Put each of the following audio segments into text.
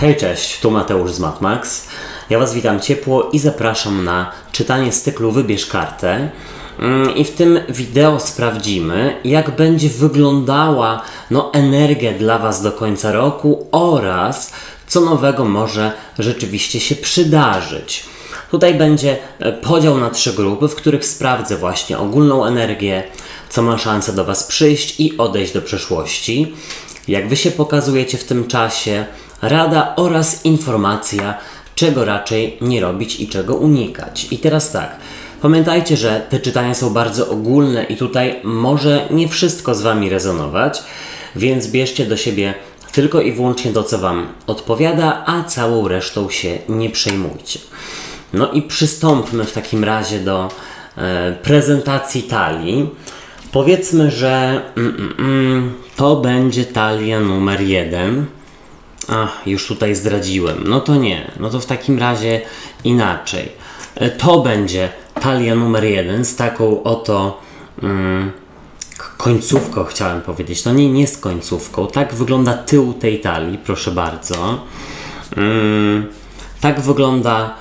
Hej, cześć, tu Mateusz z MatMax. Ja Was witam ciepło i zapraszam na czytanie z cyklu Wybierz kartę. I w tym wideo sprawdzimy, jak będzie wyglądała energia dla Was do końca roku oraz co nowego może rzeczywiście się przydarzyć. Tutaj będzie podział na trzy grupy, w których sprawdzę właśnie ogólną energię, co ma szansę do Was przyjść i odejść do przeszłości, jak Wy się pokazujecie w tym czasie, rada oraz informacja, czego raczej nie robić i czego unikać. I teraz tak, pamiętajcie, że te czytania są bardzo ogólne i tutaj może nie wszystko z Wami rezonować, więc bierzcie do siebie tylko i wyłącznie to, co Wam odpowiada, a całą resztą się nie przejmujcie. No i przystąpmy w takim razie do prezentacji talii. Powiedzmy, że to będzie talia numer 1. Ach, już tutaj zdradziłem. No to nie. No to w takim razie inaczej. To będzie talia numer 1 z taką oto końcówką, chciałem powiedzieć. No nie z końcówką. Tak wygląda tył tej talii, proszę bardzo. Tak wygląda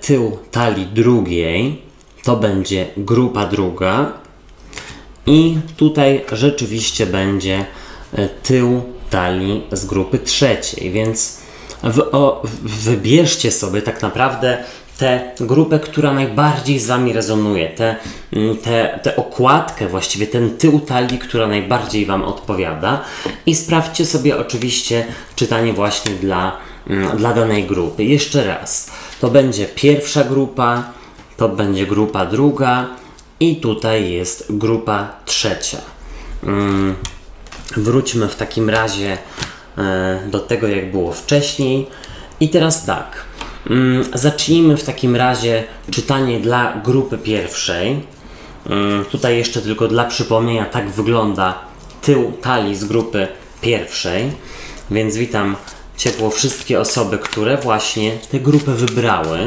tył talii drugiej. To będzie grupa druga. I tutaj rzeczywiście będzie tył talii z grupy trzeciej, więc wybierzcie sobie tak naprawdę tę grupę, która najbardziej z Wami rezonuje, tę okładkę, właściwie ten tył talii, która najbardziej Wam odpowiada, i sprawdźcie sobie oczywiście czytanie właśnie dla danej grupy. Jeszcze raz, to będzie pierwsza grupa, to będzie grupa druga i tutaj jest grupa trzecia. Wróćmy w takim razie do tego, jak było wcześniej. I teraz tak, zacznijmy w takim razie czytanie dla grupy pierwszej. Tutaj jeszcze tylko dla przypomnienia, tak wygląda tył talii z grupy pierwszej. Więc witam ciepło wszystkie osoby, które właśnie tę grupę wybrały.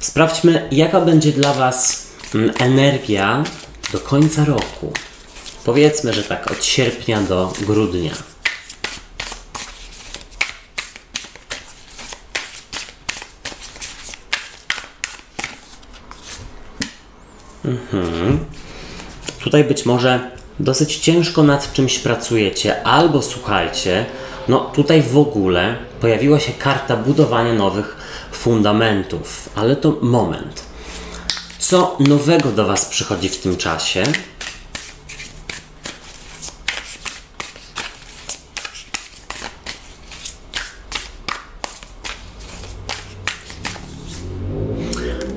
Sprawdźmy, jaka będzie dla Was energia do końca roku. Powiedzmy, że tak od sierpnia do grudnia. Tutaj być może dosyć ciężko nad czymś pracujecie, albo słuchajcie, no tutaj w ogóle pojawiła się karta budowania nowych fundamentów, ale to moment. Co nowego do Was przychodzi w tym czasie?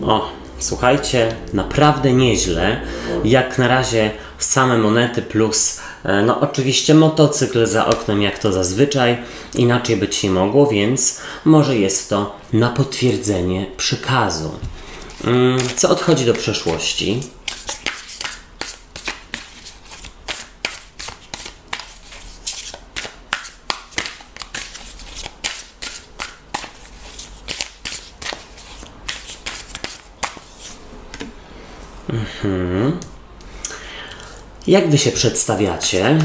O, słuchajcie, naprawdę nieźle. Jak na razie same monety plus, no oczywiście motocykl za oknem, jak to zazwyczaj. Inaczej być nie mogło, więc może jest to na potwierdzenie przekazu. Co odchodzi do przeszłości? Jak Wy się przedstawiacie?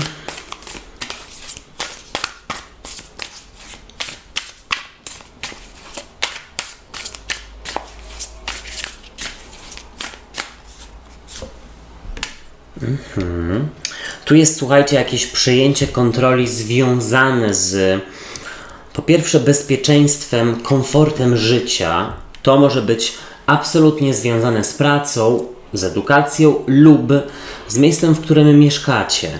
Tu jest, słuchajcie, jakieś przejęcie kontroli związane z, po pierwsze, bezpieczeństwem, komfortem życia. To może być absolutnie związane z pracą, z edukacją lub z miejscem, w którym mieszkacie.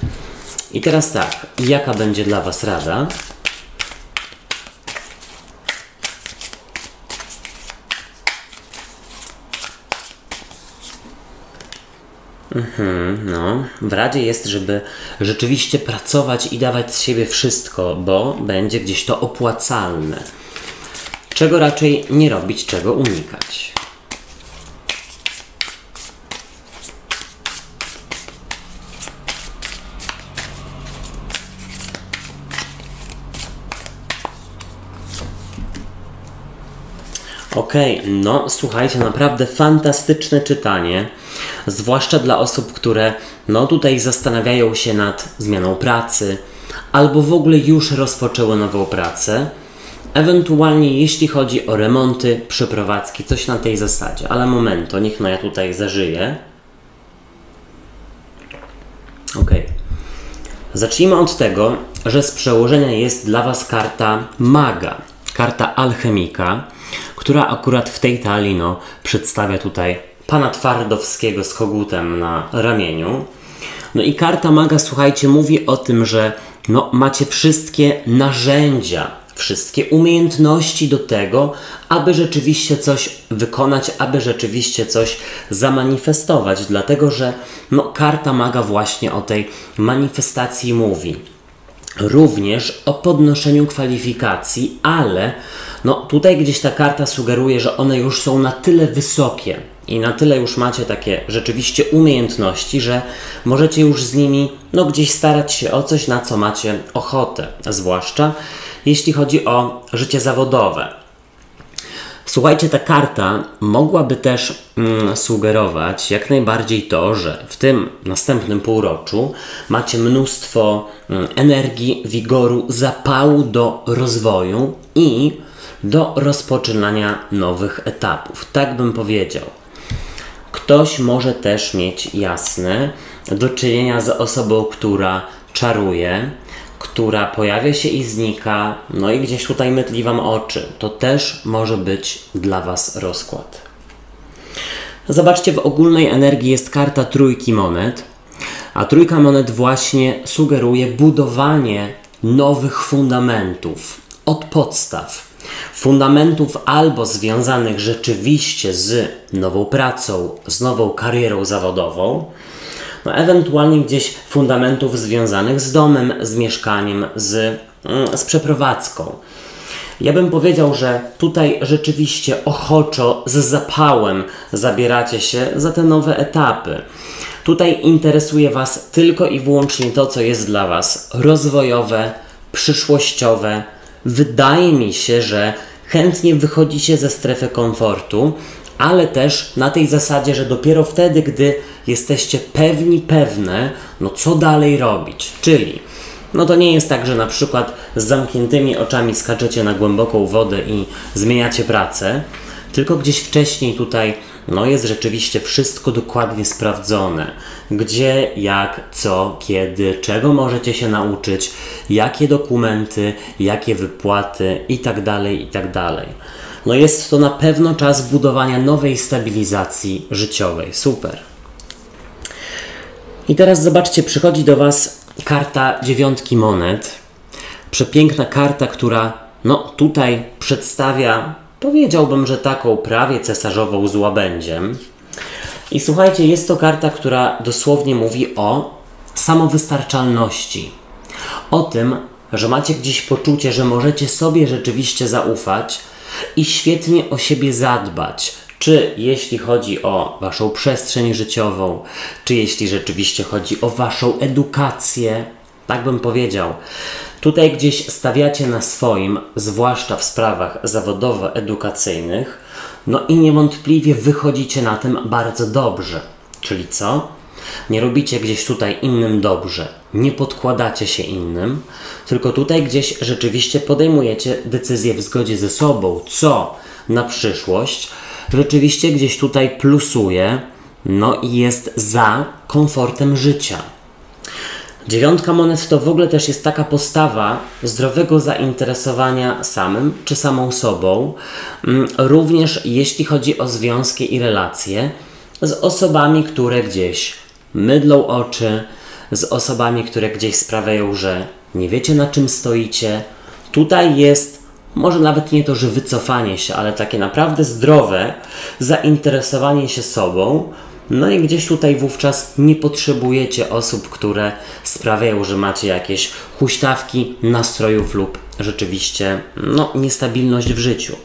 I teraz tak, jaka będzie dla Was rada? No, w radzie jest, żeby rzeczywiście pracować i dawać z siebie wszystko, bo będzie gdzieś to opłacalne. Czego raczej nie robić, czego unikać. Okej, no słuchajcie, naprawdę fantastyczne czytanie, zwłaszcza dla osób, które tutaj zastanawiają się nad zmianą pracy albo w ogóle już rozpoczęły nową pracę. Ewentualnie jeśli chodzi o remonty, przeprowadzki, coś na tej zasadzie. Ale momento, niech no ja tutaj zażyję. Ok. Zacznijmy od tego, że z przełożenia jest dla Was karta maga, karta alchemika, która akurat w tej talii no, przedstawia tutaj Pana Twardowskiego z kogutem na ramieniu. No i karta maga, słuchajcie, mówi o tym, że no, macie wszystkie narzędzia, wszystkie umiejętności do tego, aby rzeczywiście coś wykonać, aby rzeczywiście coś zamanifestować. Dlatego, że no, karta maga właśnie o tej manifestacji mówi. Również o podnoszeniu kwalifikacji, ale no, tutaj gdzieś ta karta sugeruje, że one już są na tyle wysokie i na tyle już macie takie rzeczywiście umiejętności, że możecie już z nimi no, gdzieś starać się o coś, na co macie ochotę, zwłaszcza jeśli chodzi o życie zawodowe. Słuchajcie, ta karta mogłaby też sugerować jak najbardziej to, że w tym następnym półroczu macie mnóstwo energii, wigoru, zapału do rozwoju i do rozpoczynania nowych etapów. Tak bym powiedział. Ktoś może też mieć jasne do czynienia z osobą, która czaruje, która pojawia się i znika, no i gdzieś tutaj mydli Wam oczy. To też może być dla Was rozkład. Zobaczcie, w ogólnej energii jest karta trójki monet, a trójka monet właśnie sugeruje budowanie nowych fundamentów od podstaw. Fundamentów albo związanych rzeczywiście z nową pracą, z nową karierą zawodową, no, ewentualnie gdzieś fundamentów związanych z domem, z mieszkaniem, z przeprowadzką. Ja bym powiedział, że tutaj rzeczywiście ochoczo, z zapałem zabieracie się za te nowe etapy. Tutaj interesuje Was tylko i wyłącznie to, co jest dla Was rozwojowe, przyszłościowe. Wydaje mi się, że chętnie wychodzicie ze strefy komfortu, ale też na tej zasadzie, że dopiero wtedy, gdy jesteście pewne, no co dalej robić. Czyli, no to nie jest tak, że na przykład z zamkniętymi oczami skaczecie na głęboką wodę i zmieniacie pracę, tylko gdzieś wcześniej tutaj, no jest rzeczywiście wszystko dokładnie sprawdzone. Gdzie, jak, co, kiedy, czego możecie się nauczyć, jakie dokumenty, jakie wypłaty itd., itd. No jest to na pewno czas budowania nowej stabilizacji życiowej. Super. I teraz zobaczcie, przychodzi do Was karta dziewiątki monet. Przepiękna karta, która no tutaj przedstawia, powiedziałbym, że taką prawie cesarzową z łabędziem. I słuchajcie, jest to karta, która dosłownie mówi o samowystarczalności. O tym, że macie gdzieś poczucie, że możecie sobie rzeczywiście zaufać i świetnie o siebie zadbać. Czy jeśli chodzi o Waszą przestrzeń życiową, czy jeśli rzeczywiście chodzi o Waszą edukację, tak bym powiedział. Tutaj gdzieś stawiacie na swoim, zwłaszcza w sprawach zawodowo-edukacyjnych, no i niewątpliwie wychodzicie na tym bardzo dobrze. Czyli co? Nie robicie gdzieś tutaj innym dobrze, nie podkładacie się innym, tylko tutaj gdzieś rzeczywiście podejmujecie decyzje w zgodzie ze sobą, co na przyszłość rzeczywiście gdzieś tutaj plusuje, no i jest za komfortem życia. Dziewiątka monet to w ogóle też jest taka postawa zdrowego zainteresowania samym czy samą sobą, również jeśli chodzi o związki i relacje z osobami, które gdzieś mydlą oczy, z osobami, które gdzieś sprawiają, że nie wiecie na czym stoicie. Tutaj jest może nawet nie to, że wycofanie się, ale takie naprawdę zdrowe zainteresowanie się sobą. No i gdzieś tutaj wówczas nie potrzebujecie osób, które sprawiają, że macie jakieś huśtawki nastrojów lub rzeczywiście no, niestabilność w życiu.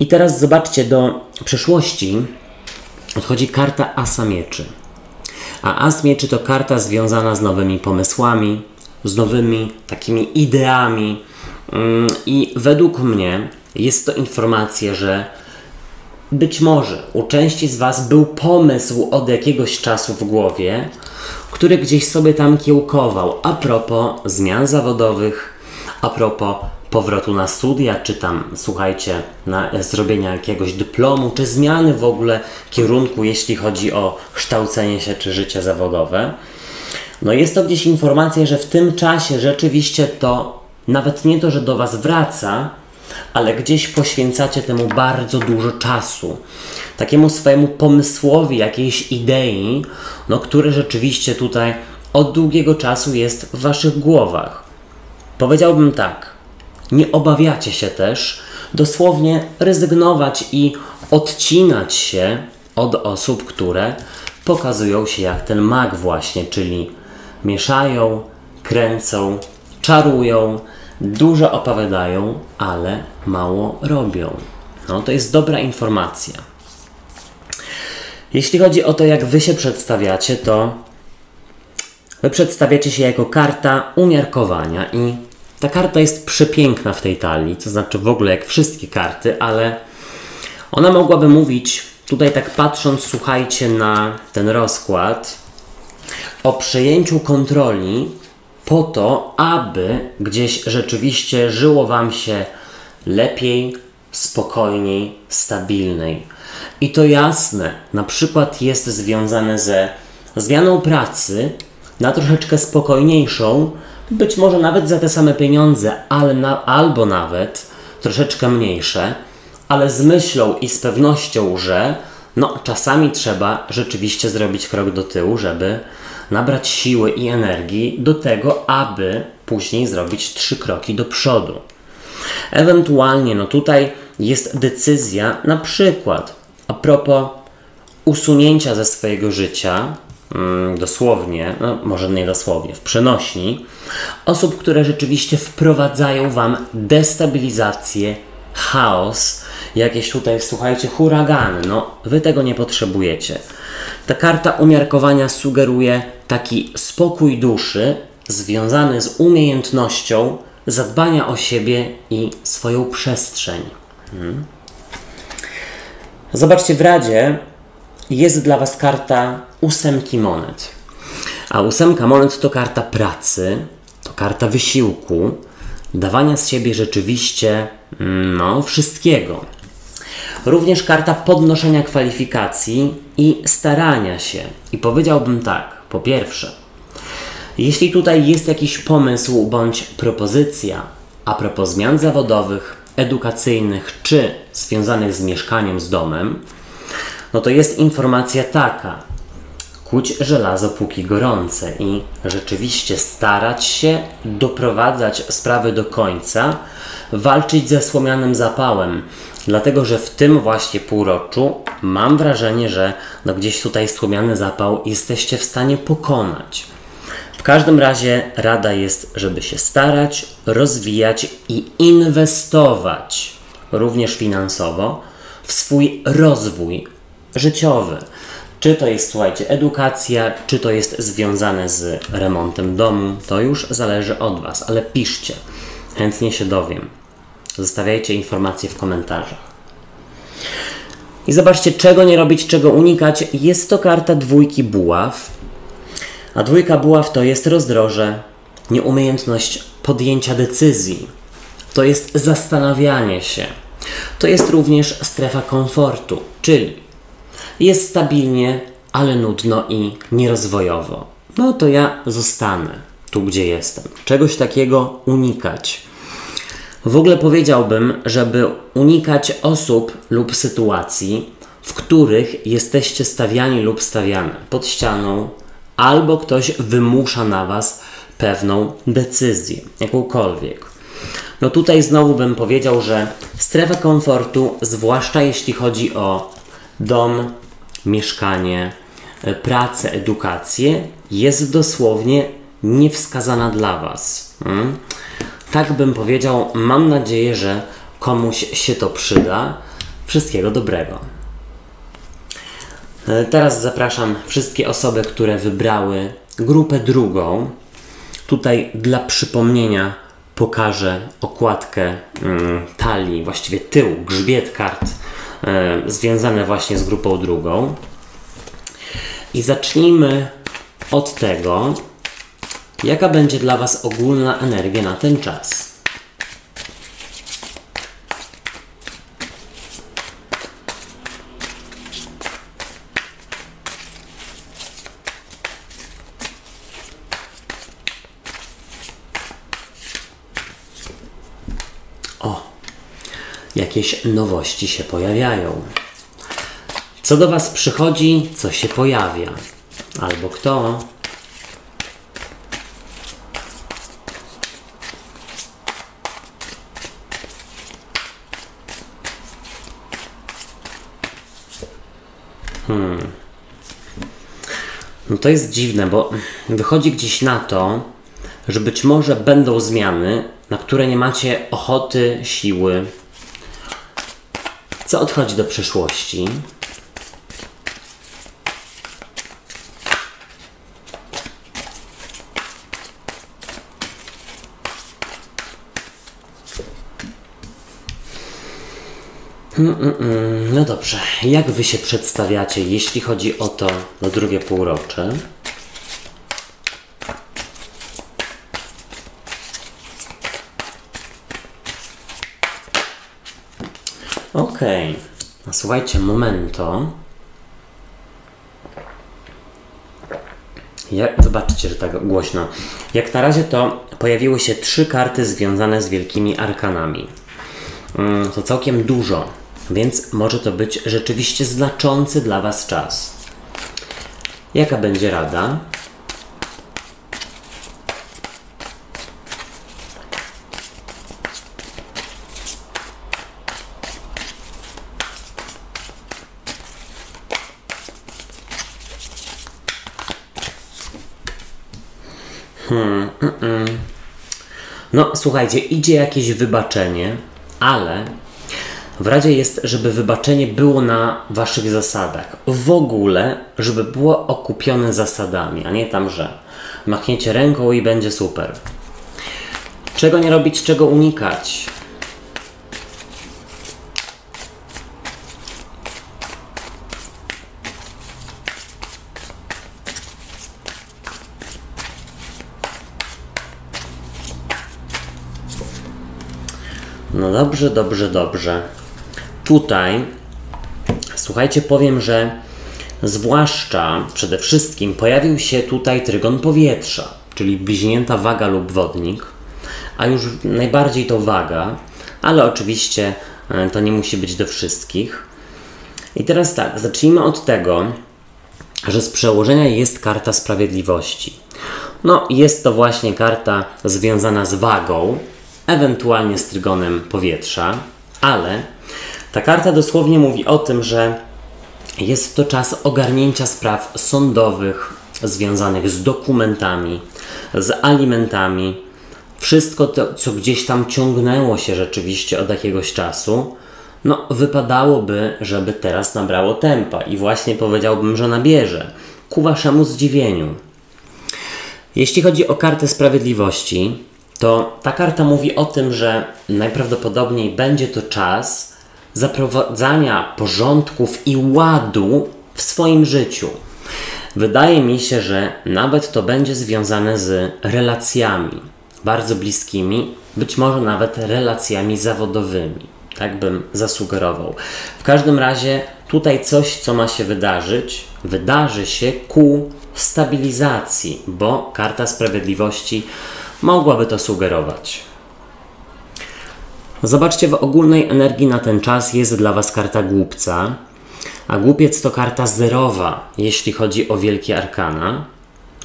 I teraz zobaczcie, do przeszłości odchodzi karta Asa Mieczy. A As Mieczy to karta związana z nowymi pomysłami, z nowymi takimi ideami. I według mnie jest to informacja, że być może u części z Was był pomysł od jakiegoś czasu w głowie, który gdzieś sobie tam kiełkował a propos zmian zawodowych, a propos powrotu na studia, czy tam, słuchajcie, zrobienia jakiegoś dyplomu, czy zmiany w ogóle kierunku, jeśli chodzi o kształcenie się czy życie zawodowe. No jest to gdzieś informacja, że w tym czasie rzeczywiście to, nawet nie to, że do Was wraca, ale gdzieś poświęcacie temu bardzo dużo czasu. Takiemu swojemu pomysłowi, jakiejś idei, no, który rzeczywiście tutaj od długiego czasu jest w Waszych głowach. Powiedziałbym tak, nie obawiacie się też dosłownie rezygnować i odcinać się od osób, które pokazują się jak ten mag właśnie, czyli mieszają, kręcą, czarują, dużo opowiadają, ale mało robią. No to jest dobra informacja. Jeśli chodzi o to, jak Wy się przedstawiacie, to Wy przedstawiacie się jako karta umiarkowania i ta karta jest przepiękna w tej talii, to znaczy w ogóle jak wszystkie karty, ale ona mogłaby mówić, tutaj tak patrząc, słuchajcie, na ten rozkład, o przejęciu kontroli po to, aby gdzieś rzeczywiście żyło Wam się lepiej, spokojniej, stabilniej. I to jasne, na przykład jest związane ze zmianą pracy na troszeczkę spokojniejszą, być może nawet za te same pieniądze, ale albo nawet troszeczkę mniejsze, ale z myślą i z pewnością, że no, czasami trzeba rzeczywiście zrobić krok do tyłu, żeby nabrać siły i energii do tego, aby później zrobić 3 kroki do przodu. Ewentualnie no, tutaj jest decyzja na przykład a propos usunięcia ze swojego życia, dosłownie, no może nie dosłownie, w przenośni, osób, które rzeczywiście wprowadzają Wam destabilizację, chaos, jakieś tutaj, słuchajcie, huragany. No, Wy tego nie potrzebujecie. Ta karta umiarkowania sugeruje taki spokój duszy związany z umiejętnością zadbania o siebie i swoją przestrzeń. Zobaczcie, w Radzie jest dla Was karta 8 monet. A 8 monet to karta pracy, to karta wysiłku, dawania z siebie rzeczywiście no, wszystkiego. Również karta podnoszenia kwalifikacji i starania się. I powiedziałbym tak, po pierwsze, jeśli tutaj jest jakiś pomysł bądź propozycja a propos zmian zawodowych, edukacyjnych czy związanych z mieszkaniem, z domem, no to jest informacja taka, kuć żelazo póki gorące i rzeczywiście starać się doprowadzać sprawy do końca, walczyć ze słomianym zapałem, dlatego że w tym właśnie półroczu mam wrażenie, że no gdzieś tutaj słomiany zapał jesteście w stanie pokonać. W każdym razie rada jest, żeby się starać, rozwijać i inwestować, również finansowo, w swój rozwój życiowy. Czy to jest, słuchajcie, edukacja, czy to jest związane z remontem domu, to już zależy od Was, ale piszcie. Chętnie się dowiem. Zostawiajcie informacje w komentarzach. I zobaczcie, czego nie robić, czego unikać. Jest to karta 2 buław, a 2 buław to jest rozdroże, nieumiejętność podjęcia decyzji. To jest zastanawianie się. To jest również strefa komfortu, czyli jest stabilnie, ale nudno i nierozwojowo. No to ja zostanę tu, gdzie jestem. Czegoś takiego unikać. W ogóle powiedziałbym, żeby unikać osób lub sytuacji, w których jesteście stawiani lub stawiane pod ścianą, albo ktoś wymusza na Was pewną decyzję, jakąkolwiek. No tutaj znowu bym powiedział, że strefa komfortu, zwłaszcza jeśli chodzi o dom, mieszkanie, pracę, edukację, jest dosłownie niewskazana dla Was. Tak bym powiedział, mam nadzieję, że komuś się to przyda. Wszystkiego dobrego. Teraz zapraszam wszystkie osoby, które wybrały grupę 2. Tutaj dla przypomnienia pokażę okładkę talii, właściwie tył, grzbiet kart związane właśnie z grupą 2. I zacznijmy od tego, jaka będzie dla Was ogólna energia na ten czas. jakieś nowości się pojawiają. Co do Was przychodzi, co się pojawia, albo kto. No to jest dziwne, bo wychodzi gdzieś na to, że być może będą zmiany, na które nie macie ochoty, siły. Co odchodzi do przyszłości? No dobrze, jak Wy się przedstawiacie, jeśli chodzi o to na drugie półrocze? Okej, no słuchajcie, momento. Zobaczcie, że tak głośno. Jak na razie to pojawiły się 3 karty związane z wielkimi arkanami. To całkiem dużo. Więc może to być rzeczywiście znaczący dla Was czas. Jaka będzie rada? No, słuchajcie, idzie jakieś wybaczenie, ale w radzie jest, żeby wybaczenie było na Waszych zasadach. W ogóle, żeby było okupione zasadami, a nie tam, że machniecie ręką i będzie super. Czego nie robić, czego unikać? No dobrze, dobrze, dobrze. Tutaj, słuchajcie, powiem, że zwłaszcza, przede wszystkim pojawił się tutaj trygon powietrza, czyli bliźnięta waga lub wodnik, a już najbardziej to waga, ale oczywiście to nie musi być do wszystkich. I teraz tak, zacznijmy od tego, że z przełożenia jest karta sprawiedliwości. No, jest to właśnie karta związana z wagą, ewentualnie z trygonem powietrza, ale ta karta dosłownie mówi o tym, że jest to czas ogarnięcia spraw sądowych związanych z dokumentami, z alimentami. Wszystko to, co gdzieś tam ciągnęło się rzeczywiście od jakiegoś czasu, no wypadałoby, żeby teraz nabrało tempa i właśnie powiedziałbym, że nabierze, ku Waszemu zdziwieniu. Jeśli chodzi o kartę sprawiedliwości, to ta karta mówi o tym, że najprawdopodobniej będzie to czas zaprowadzania porządków i ładu w swoim życiu. Wydaje mi się, że nawet to będzie związane z relacjami bardzo bliskimi, być może nawet relacjami zawodowymi. Tak bym zasugerował. W każdym razie tutaj coś, co ma się wydarzyć, wydarzy się ku stabilizacji, bo karta sprawiedliwości mogłaby to sugerować. Zobaczcie, w ogólnej energii na ten czas jest dla Was karta głupca, a głupiec to karta zerowa, jeśli chodzi o wielkie arkana.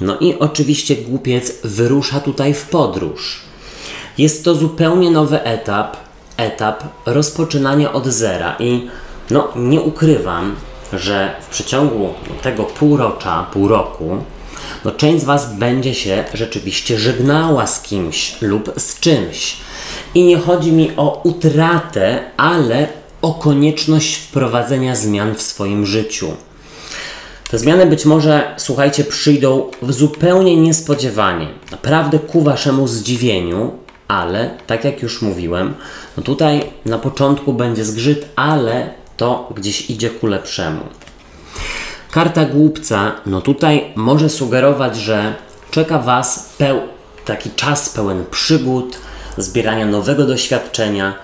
No i oczywiście głupiec wyrusza tutaj w podróż. Jest to zupełnie nowy etap, etap rozpoczynania od zera i no nie ukrywam, że w przeciągu tego pół roku, no część z Was będzie się rzeczywiście żegnała z kimś lub z czymś. I nie chodzi mi o utratę, ale o konieczność wprowadzenia zmian w swoim życiu. Te zmiany być może, słuchajcie, przyjdą zupełnie niespodziewanie. Naprawdę ku Waszemu zdziwieniu, ale tak jak już mówiłem, no tutaj na początku będzie zgrzyt, ale to gdzieś idzie ku lepszemu. Karta głupca, no tutaj może sugerować, że czeka Was taki czas pełen przygód, zbierania nowego doświadczenia,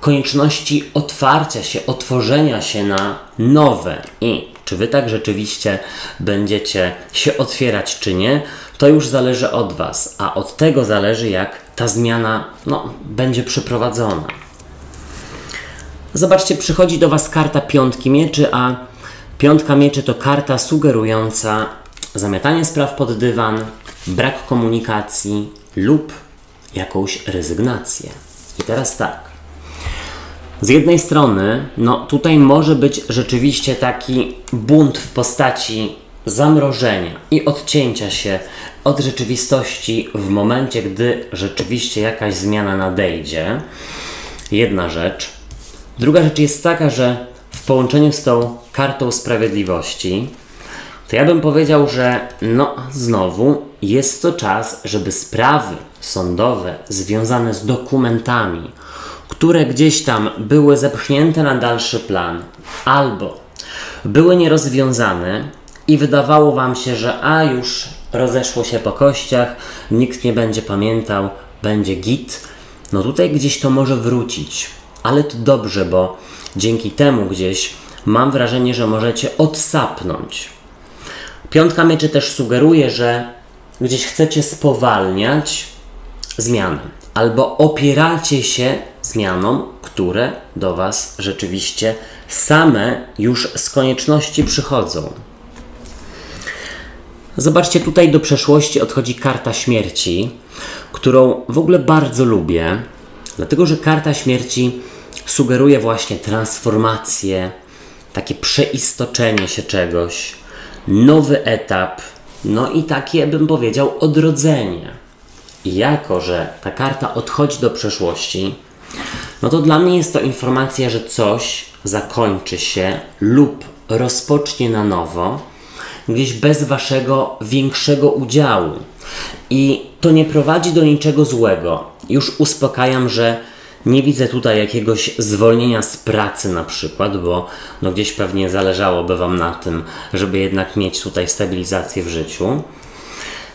konieczności otwarcia się, otworzenia się na nowe. I czy Wy tak rzeczywiście będziecie się otwierać, czy nie, to już zależy od Was, a od tego zależy, jak ta zmiana, no, będzie przeprowadzona. Zobaczcie, przychodzi do Was karta piątki mieczy, a piątka mieczy to karta sugerująca zamiatanie spraw pod dywan, brak komunikacji lub jakąś rezygnację. I teraz tak. Z jednej strony, no tutaj może być rzeczywiście taki bunt w postaci zamrożenia i odcięcia się od rzeczywistości w momencie, gdy rzeczywiście jakaś zmiana nadejdzie. Jedna rzecz. Druga rzecz jest taka, że w połączeniu z tą kartą sprawiedliwości, to ja bym powiedział, że no znowu jest to czas, żeby sprawy sądowe związane z dokumentami, które gdzieś tam były zepchnięte na dalszy plan albo były nierozwiązane i wydawało Wam się, że a już rozeszło się po kościach, nikt nie będzie pamiętał, będzie git, no tutaj gdzieś to może wrócić. Ale to dobrze, bo dzięki temu gdzieś mam wrażenie, że możecie odsapnąć. Piątka mieczy też sugeruje, że gdzieś chcecie spowalniać zmiany albo opieracie się zmianom, które do Was rzeczywiście same już z konieczności przychodzą. Zobaczcie, tutaj do przeszłości odchodzi karta śmierci, którą w ogóle bardzo lubię, dlatego że karta śmierci sugeruje właśnie transformację, takie przeistoczenie się czegoś, nowy etap, no i takie, bym powiedział, odrodzenie. I jako że ta karta odchodzi do przeszłości, no to dla mnie jest to informacja, że coś zakończy się lub rozpocznie na nowo, gdzieś bez Waszego większego udziału. I to nie prowadzi do niczego złego. Już uspokajam, że nie widzę tutaj jakiegoś zwolnienia z pracy na przykład, bo no gdzieś pewnie zależałoby Wam na tym, żeby jednak mieć tutaj stabilizację w życiu.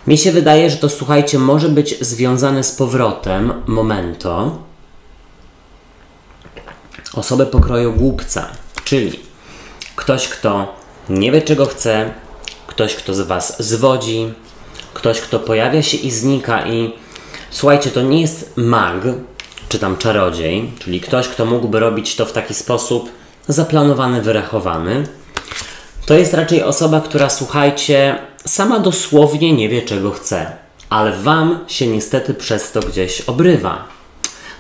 Mi się wydaje, że to, słuchajcie, może być związane z powrotem momento osoby pokroju głupca, czyli ktoś, kto nie wie, czego chce, ktoś, kto z Was zwodzi, ktoś, kto pojawia się i znika i słuchajcie, to nie jest mag, czy tam czarodziej, czyli ktoś, kto mógłby robić to w taki sposób zaplanowany, wyrachowany. To jest raczej osoba, która, słuchajcie, sama dosłownie nie wie, czego chce, ale Wam się niestety przez to gdzieś obrywa.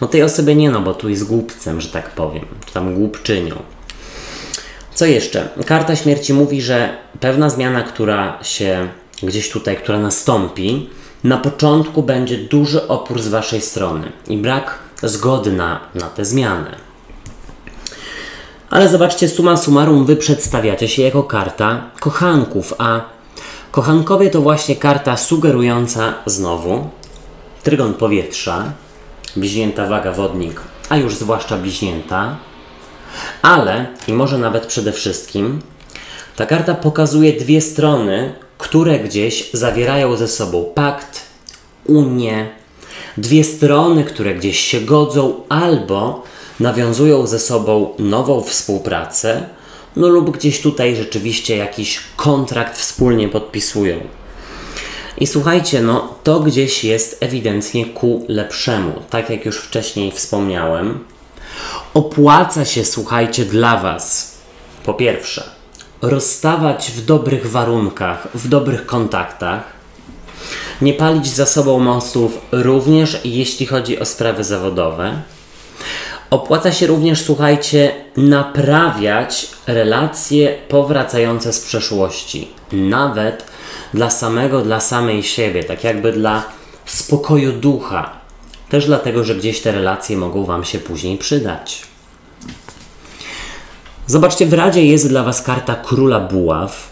No tej osobie nie, no bo tu jest głupcem, że tak powiem, czy tam głupczynią. Co jeszcze? Karta śmierci mówi, że pewna zmiana, która się gdzieś tutaj, która nastąpi, na początku będzie duży opór z Waszej strony i brak zgody na te zmiany. Ale zobaczcie, summa summarum, Wy przedstawiacie się jako karta kochanków, a kochankowie to właśnie karta sugerująca znowu trygon powietrza, bliźnięta waga wodnik, a już zwłaszcza bliźnięta, ale i może nawet przede wszystkim ta karta pokazuje dwie strony, które gdzieś zawierają ze sobą pakt, unię, dwie strony, które gdzieś się godzą albo nawiązują ze sobą nową współpracę, no lub gdzieś tutaj rzeczywiście jakiś kontrakt wspólnie podpisują. I słuchajcie, no to gdzieś jest ewidentnie ku lepszemu, tak jak już wcześniej wspomniałem. Opłaca się, słuchajcie, dla Was, po pierwsze, rozstawać w dobrych warunkach, w dobrych kontaktach, nie palić za sobą mostów również jeśli chodzi o sprawy zawodowe. Opłaca się również, słuchajcie, naprawiać relacje powracające z przeszłości. Nawet dla samej siebie, tak jakby dla spokoju ducha. Też dlatego, że gdzieś te relacje mogą Wam się później przydać. Zobaczcie, w Radzie jest dla Was karta Króla Buław,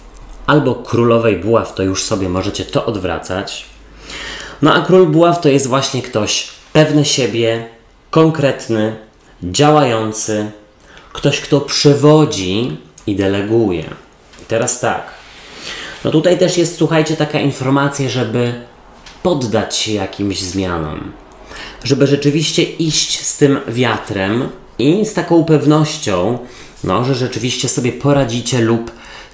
albo Królowej Buław, to już sobie możecie to odwracać. No a Król Buław to jest właśnie ktoś pewny siebie, konkretny, działający, ktoś, kto przewodzi i deleguje. I teraz tak, no tutaj też jest, słuchajcie, taka informacja, żeby poddać się jakimś zmianom, żeby rzeczywiście iść z tym wiatrem i z taką pewnością, no, że rzeczywiście sobie poradzicie lub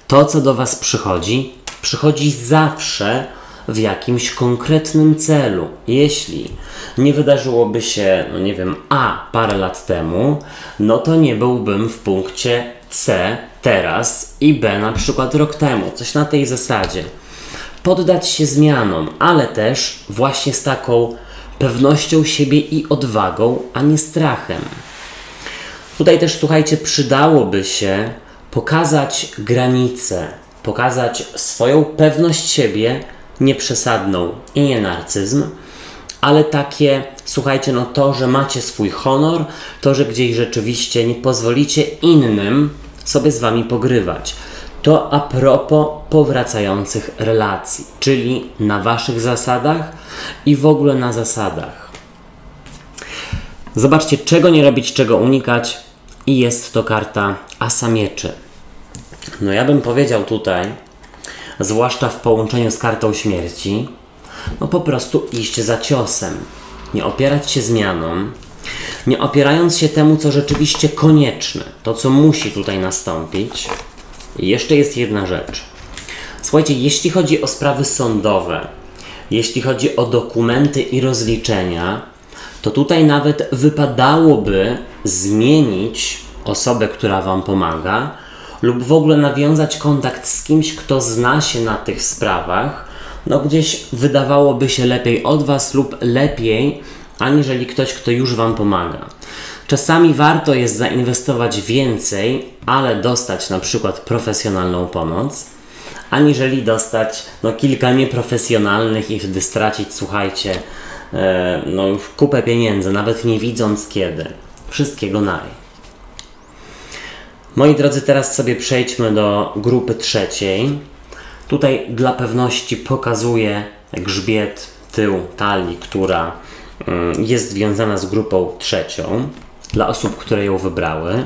to, co do Was przychodzi, przychodzi zawsze w jakimś konkretnym celu. Jeśli nie wydarzyłoby się, no nie wiem, A parę lat temu, no to nie byłbym w punkcie C teraz i B na przykład rok temu. Coś na tej zasadzie. Poddać się zmianom, ale też właśnie z taką pewnością siebie i odwagą, a nie strachem. Tutaj też, słuchajcie, przydałoby się pokazać granice, pokazać swoją pewność siebie, nieprzesadną i nie narcyzm, ale takie, słuchajcie, no to, że macie swój honor, to, że gdzieś rzeczywiście nie pozwolicie innym sobie z wami pogrywać. To a propos powracających relacji, czyli na waszych zasadach i w ogóle na zasadach. Zobaczcie, czego nie robić, czego unikać i jest to karta Asa Mieczy. No ja bym powiedział tutaj, zwłaszcza w połączeniu z kartą Śmierci, no po prostu iść za ciosem, nie opierać się zmianom, nie opierając się temu, co rzeczywiście konieczne, to co musi tutaj nastąpić. Jeszcze jest jedna rzecz. Słuchajcie, jeśli chodzi o sprawy sądowe, jeśli chodzi o dokumenty i rozliczenia, to tutaj nawet wypadałoby zmienić osobę, która wam pomaga, lub w ogóle nawiązać kontakt z kimś, kto zna się na tych sprawach, no gdzieś wydawałoby się lepiej od was lub lepiej, aniżeli ktoś, kto już wam pomaga. Czasami warto jest zainwestować więcej, ale dostać na przykład profesjonalną pomoc, aniżeli dostać no, kilka nieprofesjonalnych i wtedy stracić, słuchajcie, no, kupę pieniędzy, nawet nie widząc kiedy. Wszystkiego naj. Moi drodzy, teraz sobie przejdźmy do grupy trzeciej. Tutaj dla pewności pokazuję grzbiet, tył talii, która jest związana z grupą trzecią, dla osób, które ją wybrały.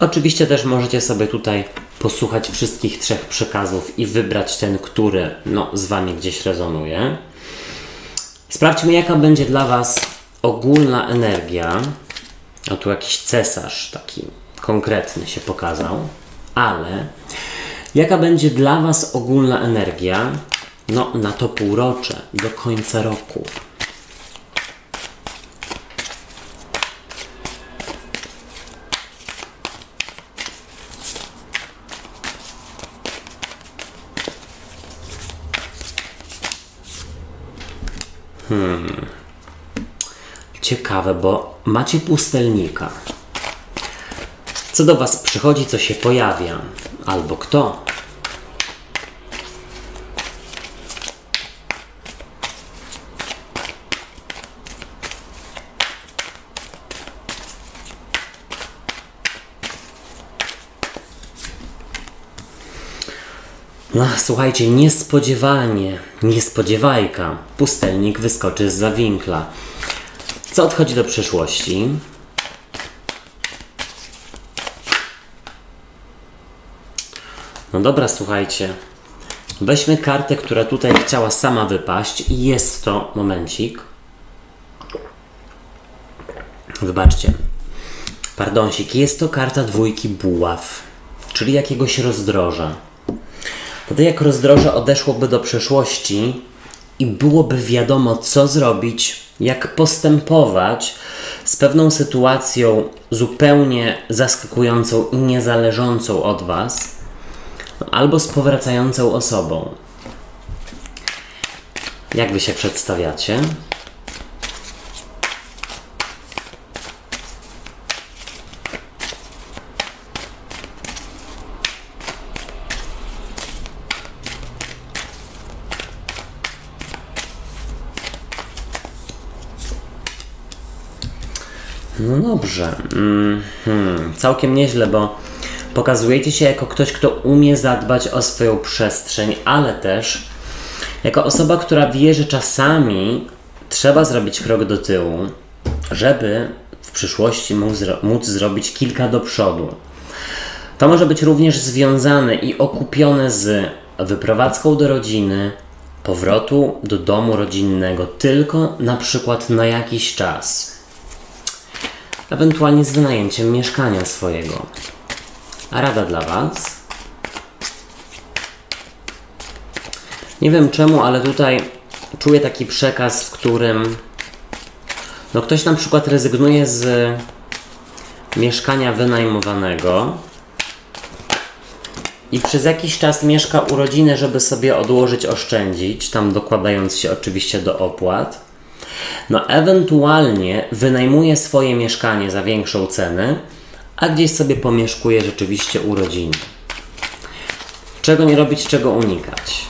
Oczywiście też możecie sobie tutaj posłuchać wszystkich trzech przekazów i wybrać ten, który no, z wami gdzieś rezonuje. Sprawdźmy, jaka będzie dla was ogólna energia. O, tu jakiś cesarz taki konkretny się pokazał, ale jaka będzie dla was ogólna energia no, na to półrocze, do końca roku. Ciekawe, bo macie pustelnika. Co do was przychodzi, co się pojawia, albo kto? No, słuchajcie, niespodziewanie, niespodziewajka, pustelnik wyskoczy zza winkla. Co odchodzi do przyszłości? No dobra, słuchajcie, weźmy kartę, która tutaj chciała sama wypaść i jest to, momencik, wybaczcie, pardonsik, jest to karta dwójki buław, czyli jakiegoś rozdroża. Wtedy jak rozdroże odeszłoby do przeszłości i byłoby wiadomo, co zrobić, jak postępować z pewną sytuacją zupełnie zaskakującą i niezależącą od was, albo z powracającą osobą. Jak wy się przedstawiacie? No dobrze, całkiem nieźle, bo pokazujecie się jako ktoś, kto umie zadbać o swoją przestrzeń, ale też jako osoba, która wie, że czasami trzeba zrobić krok do tyłu, żeby w przyszłości móc zrobić kilka do przodu. To może być również związane i okupione z wyprowadzką do rodziny, powrotu do domu rodzinnego, tylko na przykład na jakiś czas. Ewentualnie z wynajęciem mieszkania swojego. A rada dla was? Nie wiem czemu, ale tutaj czuję taki przekaz, w którym no ktoś na przykład rezygnuje z mieszkania wynajmowanego i przez jakiś czas mieszka u rodziny, żeby sobie odłożyć, oszczędzić, tam dokładając się oczywiście do opłat. No ewentualnie wynajmuje swoje mieszkanie za większą cenę, a gdzieś sobie pomieszkuje rzeczywiście u rodziny. Czego nie robić, czego unikać?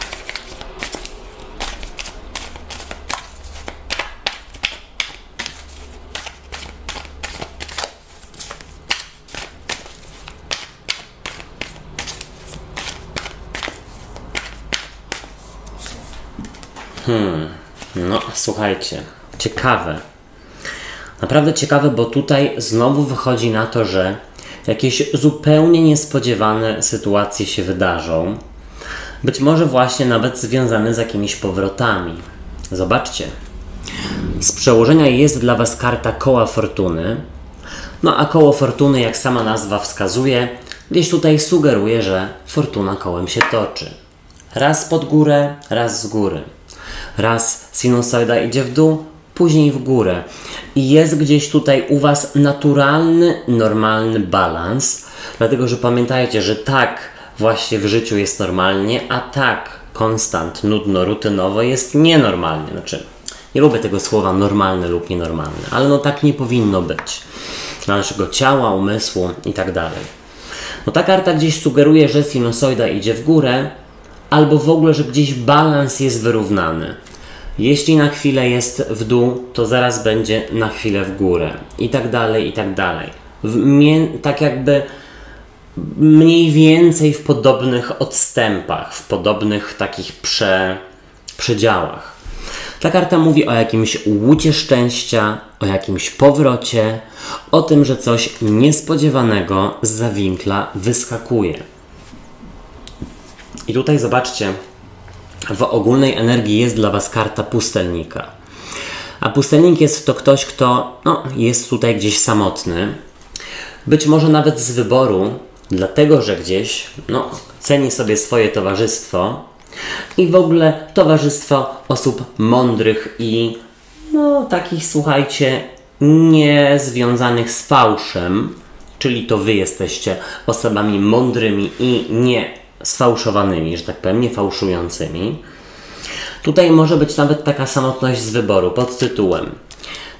No słuchajcie, ciekawe. Naprawdę ciekawe, bo tutaj znowu wychodzi na to, że jakieś zupełnie niespodziewane sytuacje się wydarzą. Być może właśnie nawet związane z jakimiś powrotami. Zobaczcie. Z przełożenia jest dla Was karta koła fortuny. No a koło fortuny, jak sama nazwa wskazuje, gdzieś tutaj sugeruje, że fortuna kołem się toczy. Raz pod górę, raz z góry. Raz sinusoida idzie w dół, później w górę. I jest gdzieś tutaj u Was naturalny, normalny balans. Dlatego, że pamiętajcie, że tak właśnie w życiu jest normalnie, a tak konstant, nudno, rutynowo jest nienormalnie. Znaczy, nie lubię tego słowa normalny lub nienormalny, ale no tak nie powinno być. Dla naszego ciała, umysłu i tak dalej. No ta karta gdzieś sugeruje, że sinusoida idzie w górę, albo w ogóle, że gdzieś balans jest wyrównany. Jeśli na chwilę jest w dół, to zaraz będzie na chwilę w górę. I tak dalej, i tak dalej. Tak jakby mniej więcej w podobnych odstępach, w podobnych takich przedziałach. Ta karta mówi o jakimś łucie szczęścia, o jakimś powrocie, o tym, że coś niespodziewanego z zawinkla wyskakuje. I tutaj zobaczcie, w ogólnej energii jest dla Was karta pustelnika. A pustelnik jest to ktoś, kto no, jest tutaj gdzieś samotny. Być może nawet z wyboru, dlatego że gdzieś no, ceni sobie swoje towarzystwo i w ogóle towarzystwo osób mądrych i no, takich, słuchajcie, niezwiązanych z fałszem, czyli to Wy jesteście osobami mądrymi i nie sfałszowanymi, że tak powiem, nie fałszującymi. Tutaj może być nawet taka samotność z wyboru pod tytułem: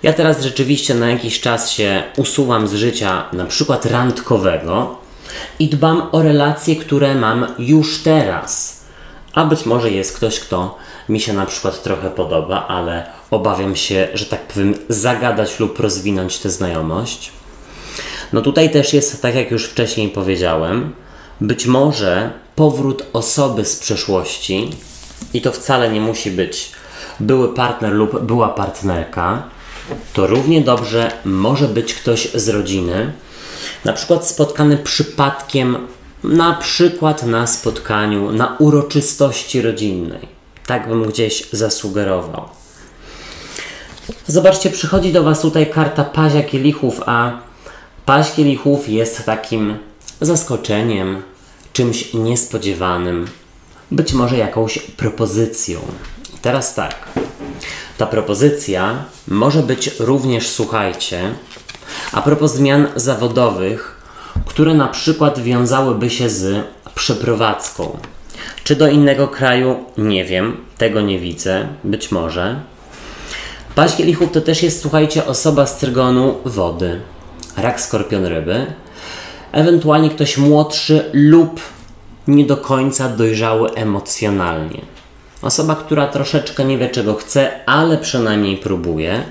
ja teraz rzeczywiście na jakiś czas się usuwam z życia, na przykład randkowego, i dbam o relacje, które mam już teraz. A być może jest ktoś, kto mi się na przykład trochę podoba, ale obawiam się, że tak powiem, zagadać lub rozwinąć tę znajomość. No tutaj też jest, tak jak już wcześniej powiedziałem, być może powrót osoby z przeszłości, i to wcale nie musi być były partner lub była partnerka, to równie dobrze może być ktoś z rodziny, na przykład spotkany przypadkiem, na przykład na spotkaniu, na uroczystości rodzinnej. Tak bym gdzieś zasugerował. Zobaczcie, przychodzi do Was tutaj karta pazia kielichów, a paź kielichów jest takim zaskoczeniem, czymś niespodziewanym, być może jakąś propozycją. I teraz tak, ta propozycja może być również, słuchajcie, a propos zmian zawodowych, które na przykład wiązałyby się z przeprowadzką. Czy do innego kraju? Nie wiem, tego nie widzę, być może. Paź kielichów to też jest, słuchajcie, osoba z trygonu wody, rak, skorpion, ryby. Ewentualnie ktoś młodszy lub nie do końca dojrzały emocjonalnie. Osoba, która troszeczkę nie wie, czego chce, ale przynajmniej próbuje.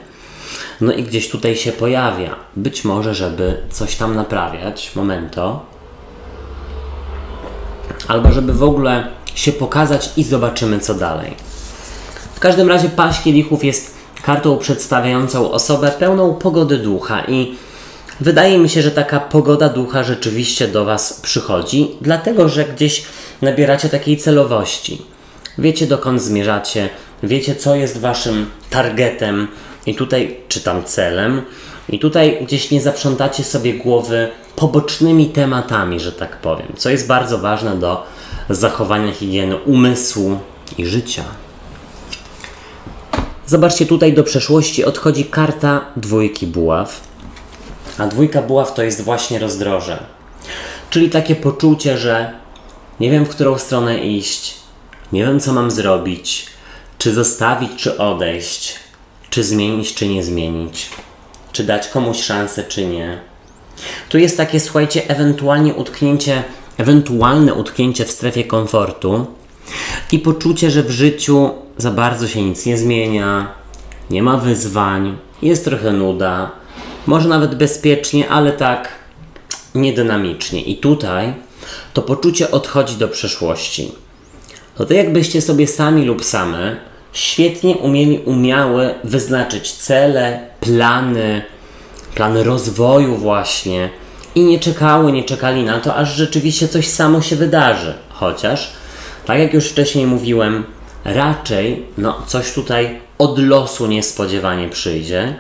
No i gdzieś tutaj się pojawia. Być może, żeby coś tam naprawiać. Momento. Albo żeby w ogóle się pokazać i zobaczymy, co dalej. W każdym razie paź kielichów jest kartą przedstawiającą osobę pełną pogody ducha i wydaje mi się, że taka pogoda ducha rzeczywiście do Was przychodzi, dlatego że gdzieś nabieracie takiej celowości. Wiecie, dokąd zmierzacie, wiecie, co jest Waszym targetem i tutaj, czy tam celem, i tutaj gdzieś nie zaprzątacie sobie głowy pobocznymi tematami, że tak powiem, co jest bardzo ważne do zachowania higieny umysłu i życia. Zobaczcie, tutaj do przeszłości odchodzi karta dwójki buław, a dwójka buław to jest właśnie rozdroże, czyli takie poczucie, że nie wiem, w którą stronę iść, nie wiem, co mam zrobić, czy zostawić, czy odejść, czy zmienić, czy nie zmienić, czy dać komuś szansę, czy nie. Tu jest takie, słuchajcie, ewentualne utknięcie w strefie komfortu i poczucie, że w życiu za bardzo się nic nie zmienia, nie ma wyzwań, jest trochę nuda, może nawet bezpiecznie, ale tak niedynamicznie. I tutaj to poczucie odchodzi do przeszłości. To tak jakbyście sobie sami lub same świetnie umiały wyznaczyć cele, plany rozwoju właśnie i nie czekali na to, aż rzeczywiście coś samo się wydarzy. Chociaż, tak jak już wcześniej mówiłem, raczej coś tutaj od losu niespodziewanie przyjdzie.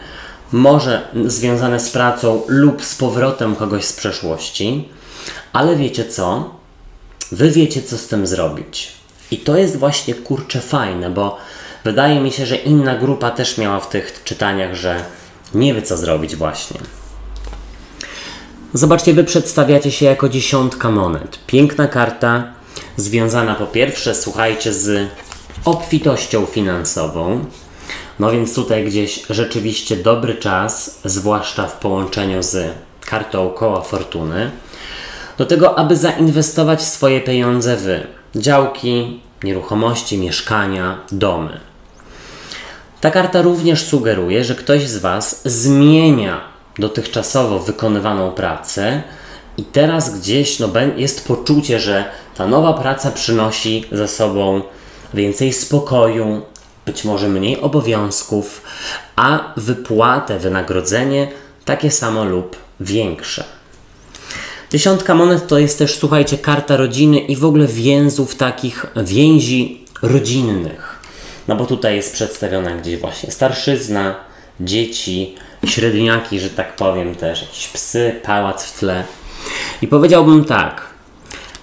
Może związane z pracą lub z powrotem kogoś z przeszłości. Ale wiecie co? Wy wiecie, co z tym zrobić. I to jest właśnie, kurczę, fajne, bo wydaje mi się, że inna grupa też miała w tych czytaniach, że nie wie, co zrobić właśnie. Zobaczcie, wy przedstawiacie się jako dziesiątka monet. Piękna karta, związana po pierwsze, słuchajcie, z obfitością finansową. No więc tutaj gdzieś rzeczywiście dobry czas, zwłaszcza w połączeniu z kartą koła fortuny, do tego, aby zainwestować swoje pieniądze w działki, nieruchomości, mieszkania, domy. Ta karta również sugeruje, że ktoś z Was zmienia dotychczasowo wykonywaną pracę i teraz gdzieś jest poczucie, że ta nowa praca przynosi za sobą więcej spokoju, być może mniej obowiązków, a wypłatę, wynagrodzenie takie samo lub większe. Dziesiątka monet to jest też, słuchajcie, karta rodziny i w ogóle więzi rodzinnych. No bo tutaj jest przedstawiona gdzieś właśnie starszyzna, dzieci, średniaki, że tak powiem też, jakieś psy, pałac w tle. I powiedziałbym tak,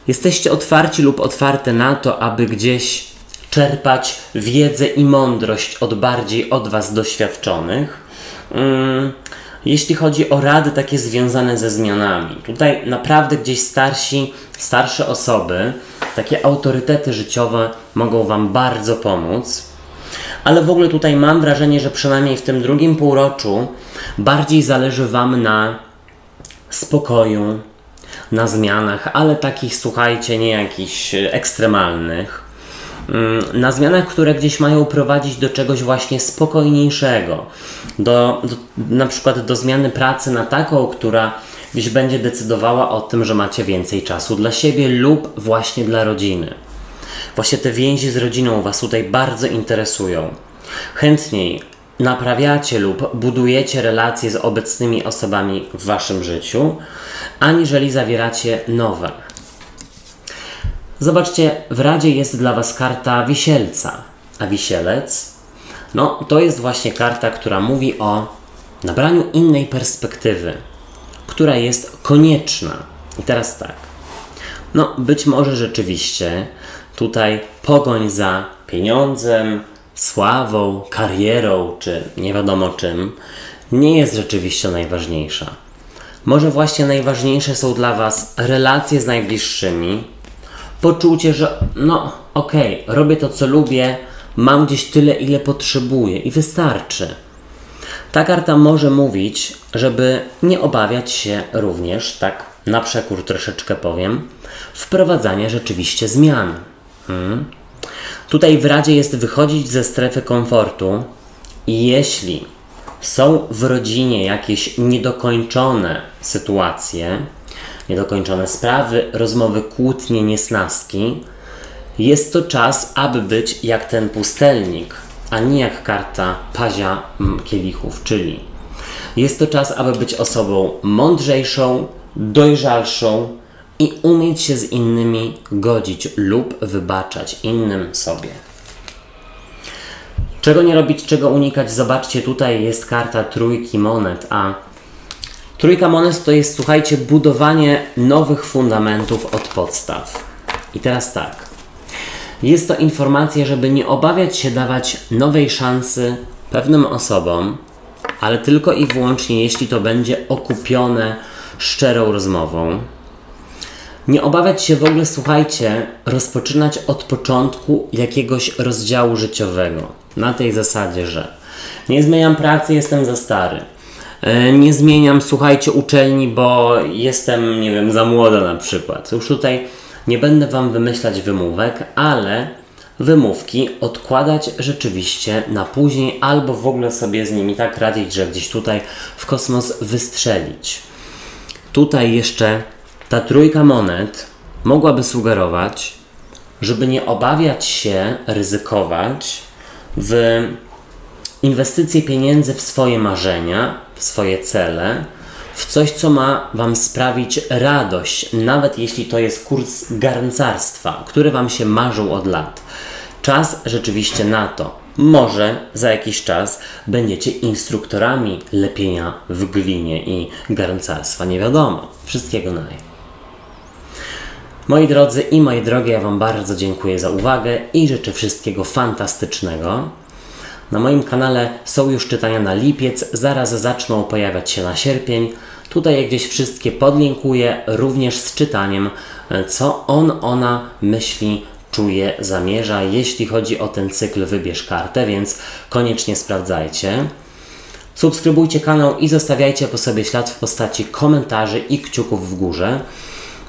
jesteście otwarci lub otwarte na to, aby gdzieś czerpać wiedzę i mądrość od Was doświadczonych. Jeśli chodzi o rady takie związane ze zmianami, tutaj naprawdę gdzieś starsze osoby, takie autorytety życiowe mogą Wam bardzo pomóc, ale w ogóle tutaj mam wrażenie, że przynajmniej w tym drugim półroczu bardziej zależy Wam na spokoju, na zmianach, ale takich, słuchajcie, nie jakichś ekstremalnych, na zmianach, które gdzieś mają prowadzić do czegoś właśnie spokojniejszego, na przykład do zmiany pracy na taką, która gdzieś będzie decydowała o tym, że macie więcej czasu dla siebie lub właśnie dla rodziny. Właśnie te więzi z rodziną Was tutaj bardzo interesują. Chętniej naprawiacie lub budujecie relacje z obecnymi osobami w Waszym życiu, aniżeli zawieracie nowe. Zobaczcie, w Radzie jest dla Was karta wisielca, a wisielec, to jest właśnie karta, która mówi o nabraniu innej perspektywy, która jest konieczna. I teraz tak, być może rzeczywiście tutaj pogoń za pieniądzem, sławą, karierą, czy nie wiadomo czym, nie jest rzeczywiście najważniejsza. Może właśnie najważniejsze są dla Was relacje z najbliższymi, poczucie, że okej, robię to, co lubię, mam gdzieś tyle, ile potrzebuję i wystarczy. Ta karta może mówić, żeby nie obawiać się również, tak na przekór troszeczkę powiem, wprowadzania rzeczywiście zmian. Tutaj w Radzie jest wychodzić ze strefy komfortu i jeśli są w rodzinie jakieś niedokończone sytuacje, niedokończone sprawy, rozmowy, kłótnie, niesnaski. Jest to czas, aby być jak ten pustelnik, a nie jak karta pazia kielichów, czyli jest to czas, aby być osobą mądrzejszą, dojrzalszą i umieć się z innymi godzić lub wybaczać innym sobie. Czego nie robić, czego unikać? Zobaczcie, tutaj jest karta trójki monet, a trójka monet to jest, słuchajcie, budowanie nowych fundamentów od podstaw. I teraz tak, Jest to informacja, żeby nie obawiać się dawać nowej szansy pewnym osobom, ale tylko i wyłącznie jeśli to będzie okupione szczerą rozmową. Nie obawiać się w ogóle, słuchajcie, rozpoczynać od początku jakiegoś rozdziału życiowego. Na tej zasadzie, że nie zmieniam pracy, jestem za stary. Nie zmieniam, słuchajcie, uczelni, bo jestem, nie wiem, za młoda na przykład. Już tutaj nie będę Wam wymyślać wymówek, ale wymówki odkładać rzeczywiście na później albo w ogóle sobie z nimi tak radzić, że gdzieś tutaj w kosmos wystrzelić. Tutaj jeszcze ta trójka monet mogłaby sugerować, żeby nie obawiać się ryzykować w inwestycje pieniędzy w swoje marzenia, w swoje cele, w coś, co ma Wam sprawić radość, nawet jeśli to jest kurs garncarstwa, który Wam się marzył od lat. Czas rzeczywiście na to. Może za jakiś czas będziecie instruktorami lepienia w glinie i garncarstwa. Nie wiadomo. Wszystkiego naj. Moi drodzy i moi drogie, ja Wam bardzo dziękuję za uwagę i życzę wszystkiego fantastycznego. Na moim kanale są już czytania na lipiec, zaraz zaczną pojawiać się na sierpień. Tutaj gdzieś wszystkie podlinkuję, również z czytaniem, co on, ona myśli, czuje, zamierza, jeśli chodzi o ten cykl Wybierz Kartę, więc koniecznie sprawdzajcie. Subskrybujcie kanał i zostawiajcie po sobie ślad w postaci komentarzy i kciuków w górze,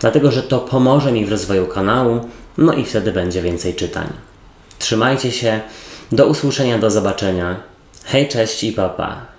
dlatego że to pomoże mi w rozwoju kanału, no i wtedy będzie więcej czytań. Trzymajcie się. Do usłyszenia, do zobaczenia. Hej, cześć i pa, pa.